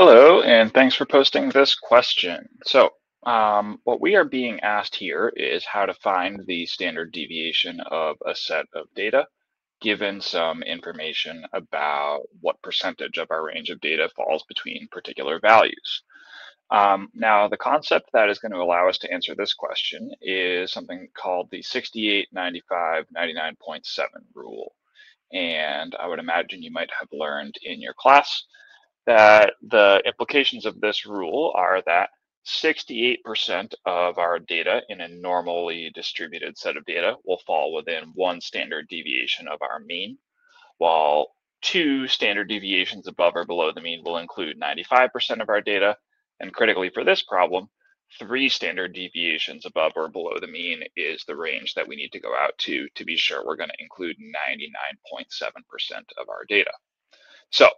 Hello, and thanks for posting this question. So what we are being asked here is how to find the standard deviation of a set of data, given some information about what percentage of our range of data falls between particular values. Now, the concept that is going to allow us to answer this question is something called the 68, 95, 99.7 rule. And I would imagine you might have learned in your class that the implications of this rule are that 68% of our data in a normally distributed set of data will fall within one standard deviation of our mean, while two standard deviations above or below the mean will include 95% of our data. And critically for this problem, three standard deviations above or below the mean is the range that we need to go out to be sure we're going to include 99.7% of our data. So,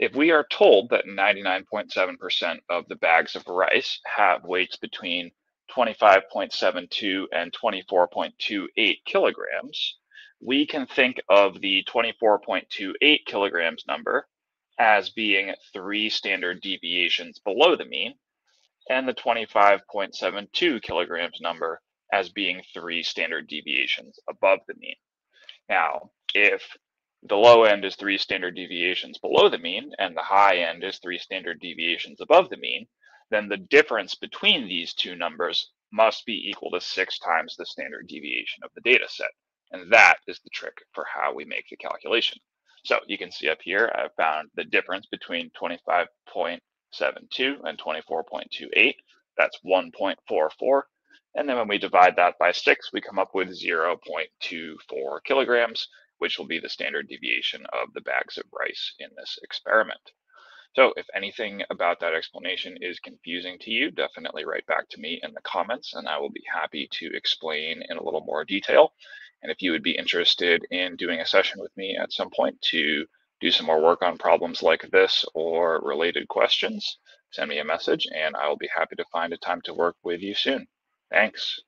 if we are told that 99.7% of the bags of rice have weights between 25.72 and 24.28 kilograms, we can think of the 24.28 kilograms number as being three standard deviations below the mean, and the 25.72 kilograms number as being three standard deviations above the mean. Now, if the low end is three standard deviations below the mean, and the high end is three standard deviations above the mean, then the difference between these two numbers must be equal to 6 times the standard deviation of the data set. And that is the trick for how we make the calculation. So you can see up here, I've found the difference between 25.72 and 24.28. That's 1.44. And then when we divide that by 6, we come up with 0.24 kilograms, which will be the standard deviation of the bags of rice in this experiment. So if anything about that explanation is confusing to you, definitely write back to me in the comments, and I will be happy to explain in a little more detail. And if you would be interested in doing a session with me at some point to do some more work on problems like this or related questions, send me a message, and I will be happy to find a time to work with you soon. Thanks.